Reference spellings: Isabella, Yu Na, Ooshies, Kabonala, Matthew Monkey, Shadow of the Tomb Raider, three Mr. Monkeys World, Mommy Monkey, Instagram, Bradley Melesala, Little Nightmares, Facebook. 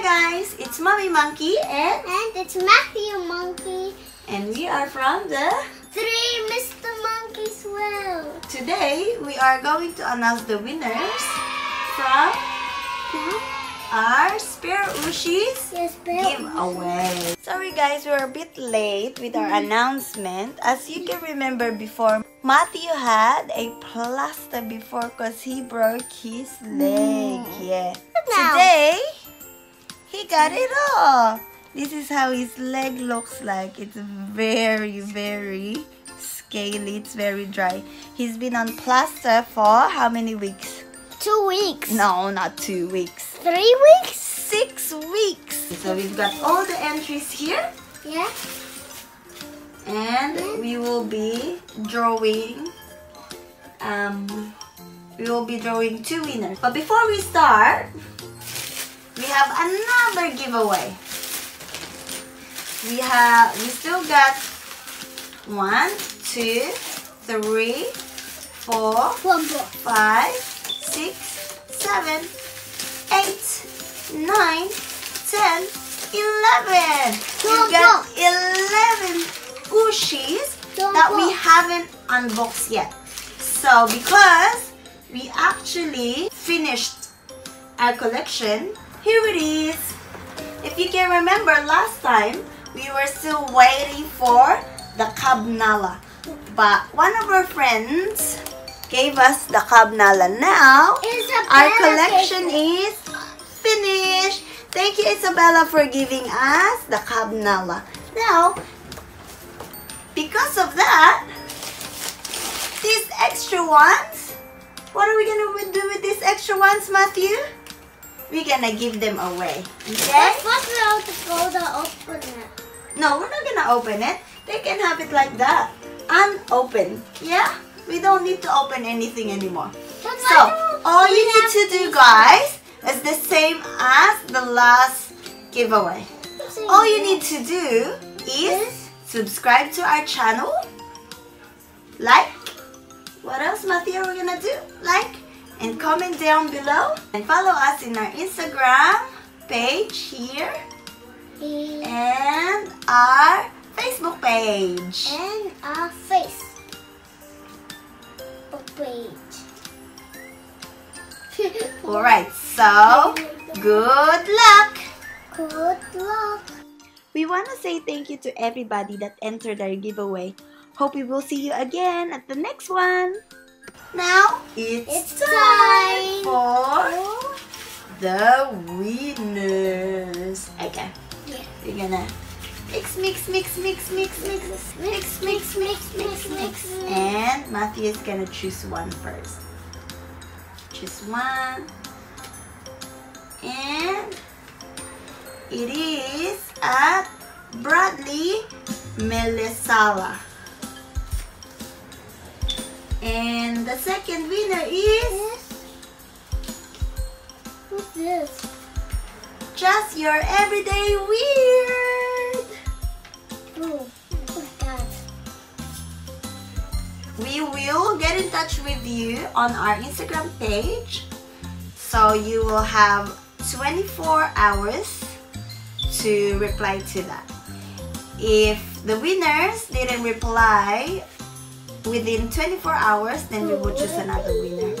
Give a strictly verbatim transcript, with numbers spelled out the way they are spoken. Hi guys, it's Mommy Monkey and, and it's Matthew Monkey and we are from the Three Mister Monkeys World. Today we are going to announce the winners from yeah. our Spare Ooshies yes, giveaway. Sorry guys, we are a bit late with our mm-hmm. announcement. As you can remember before, Matthew had a plaster before because he broke his leg. Mm. Yeah. Now. Today, he got it all. This is how his leg looks like. It's very, very scaly. It's very dry. He's been on plaster for how many weeks? Two weeks. No, not two weeks. Three weeks? Six weeks. So we've got all the entries here. Yeah. And we will be drawing. Um, we will be drawing two winners. But before we start, we have another giveaway. We have, we still got one, two, three, four, one more. five, six, seven, eight, nine, ten, eleven. We've got eleven Ooshies that we haven't unboxed yet. So because we actually finished our collection. Here it is. If you can remember last time, we were still waiting for the Kabonala. But one of our friends gave us the Kabonala. Now, Isabella, our collection is finished. Thank you, Isabella, for giving us the Kabonala. Now, because of that, these extra ones, what are we going to do with these extra ones, Matthew? We're gonna give them away. Okay? First, we have to fold and open it. No, we're not gonna open it. They can have it like that, unopened. Yeah? We don't need to open anything anymore. But so, all you need to do, guys, is the same as the last giveaway. All you need to do is subscribe to our channel. Like. What else, Matthew, are we gonna do? Like. And comment down below and follow us in our Instagram page here and our Facebook page. And our Facebook page. Alright, so good luck! Good luck! We want to say thank you to everybody that entered our giveaway. Hope we will see you again at the next one! Now, it's, it's time, time for the winners. Okay, yeah. We're gonna mix, mix, mix, mix, mix, mix, mix, mix, mix, mix, mix, mix. And Matthew is gonna choose one first. Choose one. And it is at Bradley Melesala. And the second winner is... Yes. Who's this? Just your everyday weird! Oh, who's that? We will get in touch with you on our Instagram page. So you will have twenty-four hours to reply to that. If the winners didn't reply within twenty-four hours, then we will choose another winner.